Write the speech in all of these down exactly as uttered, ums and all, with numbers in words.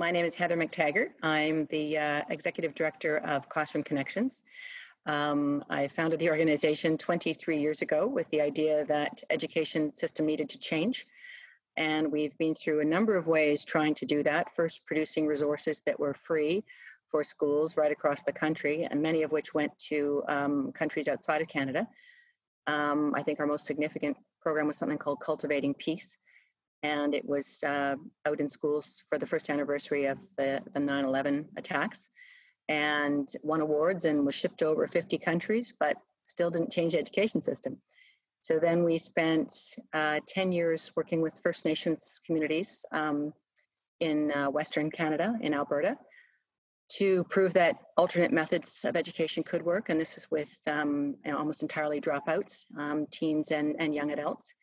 My name is Heather MacTaggart. I'm the uh, Executive Director of Classroom Connections. Um, I founded the organization twenty-three years ago with the idea that education system needed to change. And we've been through a number of ways trying to do that. First, producing resources that were free for schools right across the country, and many of which went to um, countries outside of Canada. Um, I think our most significant program was something called Cultivating Peace. And it was uh, out in schools for the first anniversary of the, the nine eleven attacks, and won awards and was shipped to over fifty countries, but still didn't change the education system. So then we spent uh, ten years working with First Nations communities um, in uh, Western Canada, in Alberta, to prove that alternate methods of education could work. And this is with um, you know, almost entirely dropouts, um, teens and, and young adults.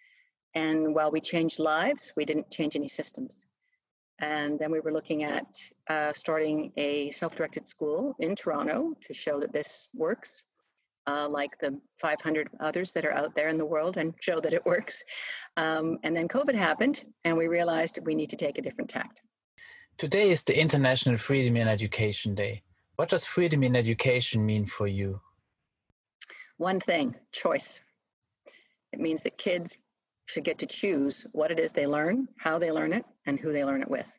And while we changed lives, we didn't change any systems. And then we were looking at uh, starting a self-directed school in Toronto to show that this works, uh, like the five hundred others that are out there in the world, and show that it works. Um, and then COVID happened, and we realized we need to take a different tact. Today is the International Freedom in Education Day. What does freedom in education mean for you? One thing: choice. It means that kids should get to choose what it is they learn, how they learn it, and who they learn it with.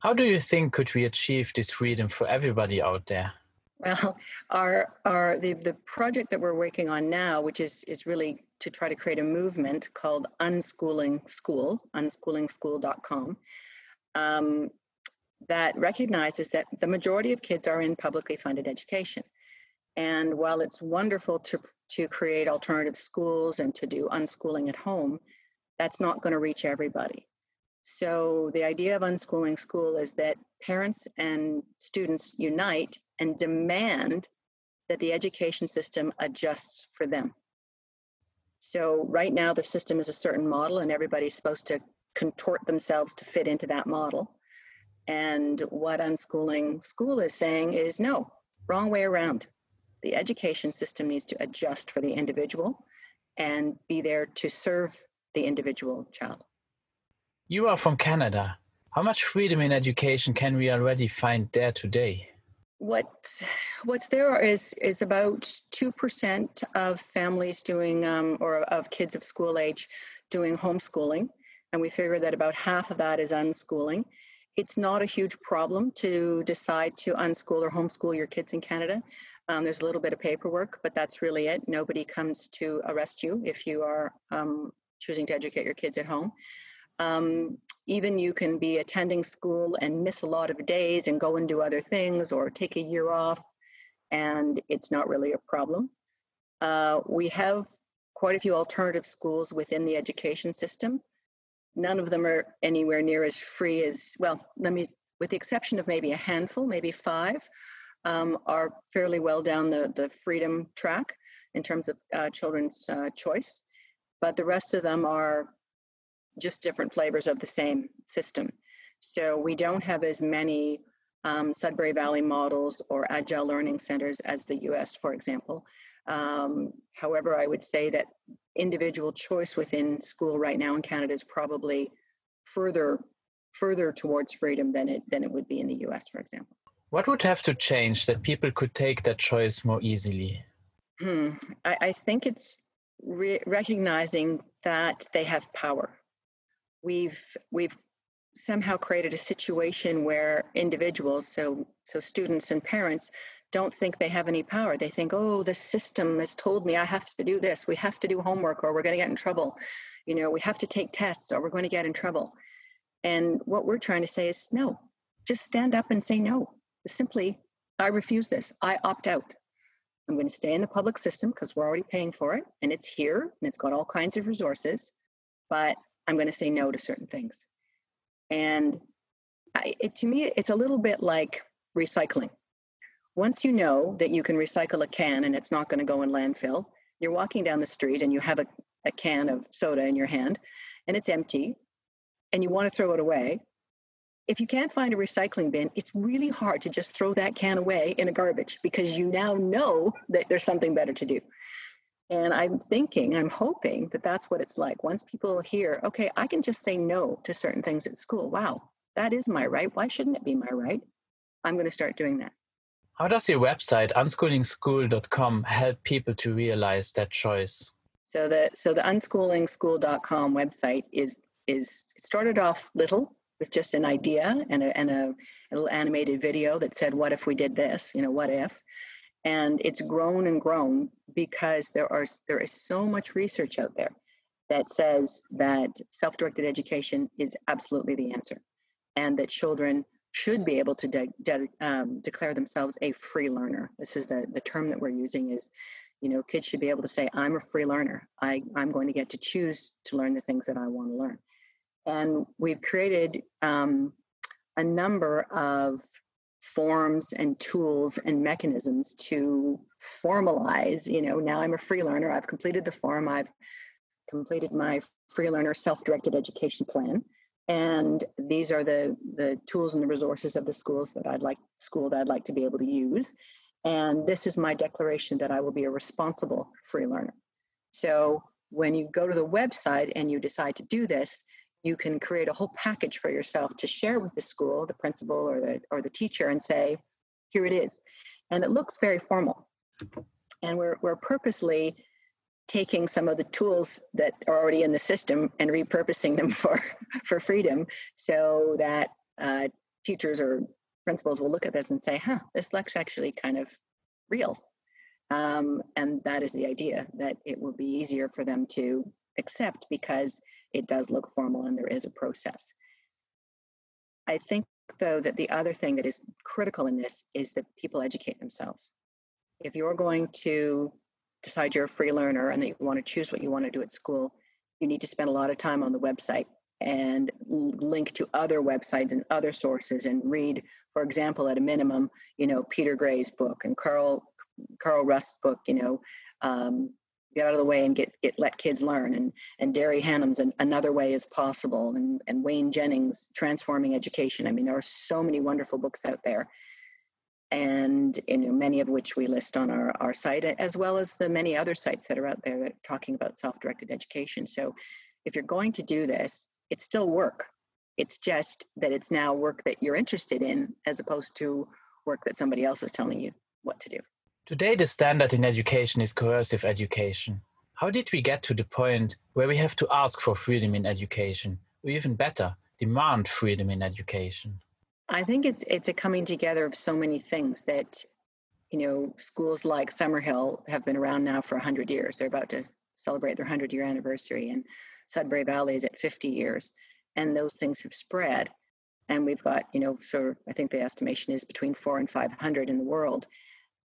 How do you think could we achieve this freedom for everybody out there? Well, our our the, the project that we're working on now, which is, is really to try to create a movement called Unschooling School, unschooling school dot com, um, that recognizes that the majority of kids are in publicly funded education. And while it's wonderful to, to create alternative schools and to do unschooling at home, that's not going to reach everybody. So the idea of Unschooling School is that parents and students unite and demand that the education system adjusts for them. So right now the system is a certain model, and everybody's supposed to contort themselves to fit into that model. And what Unschooling School is saying is, no, wrong way around. The education system needs to adjust for the individual and be there to serve the individual child. You are from Canada. How much freedom in education can we already find there today? What, what's there is, is about two percent of families doing, um, or of kids of school age doing homeschooling. And we figure that about half of that is unschooling. It's not a huge problem to decide to unschool or homeschool your kids in Canada. Um, there's a little bit of paperwork, but that's really it. Nobody comes to arrest you if you are um, choosing to educate your kids at home. Um, even you can be attending school and miss a lot of days and go and do other things or take a year off, and it's not really a problem. Uh, we have quite a few alternative schools within the education system. None of them are anywhere near as free as, well, let me, with the exception of maybe a handful, maybe five, Um, are fairly well down the, the freedom track in terms of uh, children's uh, choice, but the rest of them are just different flavors of the same system. So we don't have as many um, Sudbury Valley models or agile learning centers as the U S, for example. Um, however, I would say that individual choice within school right now in Canada is probably further further towards freedom than it than it would be in the U S, for example. What would have to change that people could take that choice more easily? Hmm. I, I think it's re recognizing that they have power. We've we've somehow created a situation where individuals, so so students and parents, don't think they have any power. They think, oh, the system has told me I have to do this. We have to do homework, or we're going to get in trouble. You know, we have to take tests, or we're going to get in trouble. And what we're trying to say is, no, just stand up and say no. Simply, I refuse this. I opt out. I'm going to stay in the public system because we're already paying for it, and it's here, and it's got all kinds of resources, but I'm going to say no to certain things. And I, it, to me, it's a little bit like recycling. Once you know that you can recycle a can and it's not going to go in landfill, you're walking down the street and you have a, a can of soda in your hand and it's empty and you want to throw it away. If you can't find a recycling bin, it's really hard to just throw that can away in a garbage because you now know that there's something better to do. And I'm thinking, I'm hoping that that's what it's like. Once people hear, okay, I can just say no to certain things at school. Wow, That is my right. Why shouldn't it be my right? I'm going to start doing that. How does your website, unschooling school dot com, help people to realize that choice? So the so the unschooling school dot com website is is it started off little with just an idea and a and a, a little animated video that said, "What if we did this?" You know, what if? And it's grown and grown because there are there is so much research out there that says that self-directed education is absolutely the answer, and that children should be able to de- de- um, declare themselves a free learner. This is the, the term that we're using is, you know, kids should be able to say, I'm a free learner. I, I'm going to get to choose to learn the things that I want to learn. And we've created um, a number of forms and tools and mechanisms to formalize, you know, now I'm a free learner. I've completed the form. I've completed my free learner self-directed education plan. And these are the, the tools and the resources of the schools that I'd like school that I'd like to be able to use. And this is my declaration that I will be a responsible free learner. So when you go to the website and you decide to do this, you can create a whole package for yourself to share with the school, the principal or the or the teacher, and say, here it is. And it looks very formal. And we're we're purposely taking some of the tools that are already in the system and repurposing them for, for freedom, so that uh, teachers or principals will look at this and say, huh, this looks actually kind of real. Um, and that is the idea, that it will be easier for them to accept because it does look formal and there is a process. I think, though, that the other thing that is critical in this is that people educate themselves. If you're going to decide you're a free learner and that you want to choose what you want to do at school, you need to spend a lot of time on the website and link to other websites and other sources and read, for example, at a minimum, you know, Peter Gray's book and Carl Carl Ross' book, you know, um, Get Out of the Way and get, get Let Kids Learn, and and Derry Hannum's and Another Way is Possible, and, and Wayne Jennings' Transforming Education. I mean, there are so many wonderful books out there, and you know, many of which we list on our, our site, as well as the many other sites that are out there that are talking about self-directed education. So if you're going to do this, it's still work. It's just that it's now work that you're interested in, as opposed to work that somebody else is telling you what to do. Today, the standard in education is coercive education. How did we get to the point where we have to ask for freedom in education, or even better, demand freedom in education? I think it's it's a coming together of so many things that, you know, schools like Summerhill have been around now for one hundred years. They're about to celebrate their one hundred year anniversary, and Sudbury Valley is at fifty years. And those things have spread. And we've got, you know, sort of, I think the estimation is between four and five hundred in the world.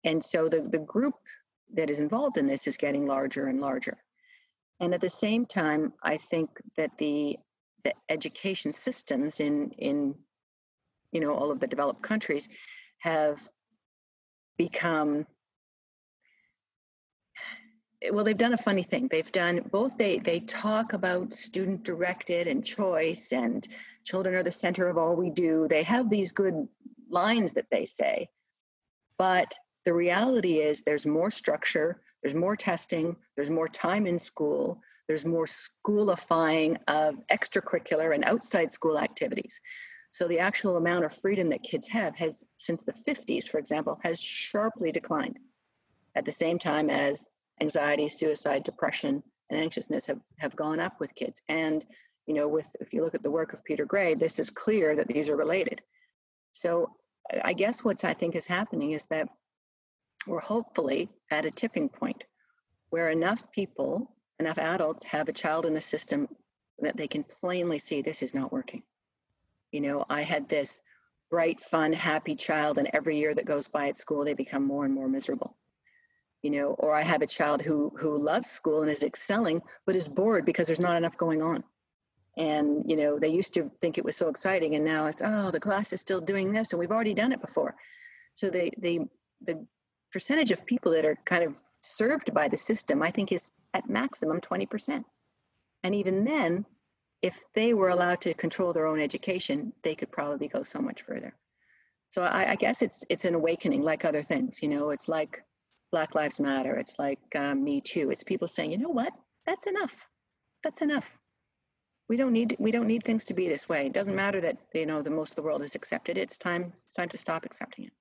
And so the, the group that is involved in this is getting larger and larger. And at the same time, I think that the, the education systems in, in, you know, all of the developed countries have become, well, they've done a funny thing. They've done both. They, they talk about student directed and choice and children are the center of all we do. They have these good lines that they say, but the reality is there's more structure, there's more testing, there's more time in school, there's more schoolifying of extracurricular and outside school activities. So the actual amount of freedom that kids have has, since the fifties, for example, has sharply declined, at the same time as anxiety, suicide, depression, and anxiousness have, have gone up with kids. And, you know, with if you look at the work of Peter Gray, this is clear that these are related. So I guess what's I think is happening is that we're hopefully at a tipping point where enough people, enough adults have a child in the system that they can plainly see this is not working. You know, I had this bright, fun, happy child, and every year that goes by at school, they become more and more miserable. You know, or I have a child who who loves school and is excelling, but is bored because there's not enough going on. And, you know, they used to think it was so exciting, and now it's, oh, the class is still doing this, and we've already done it before. So the the the percentage of people that are kind of served by the system, I think, is at maximum twenty percent. And even then, if they were allowed to control their own education, they could probably go so much further. So I, I guess it's it's an awakening, like other things. You know, it's like Black Lives Matter. It's like um, Me Too. It's people saying, you know what? That's enough. That's enough. we don't need we don't need things to be this way. It doesn't matter that, you know, the most of the world has accepted it. It's time it's time to stop accepting it.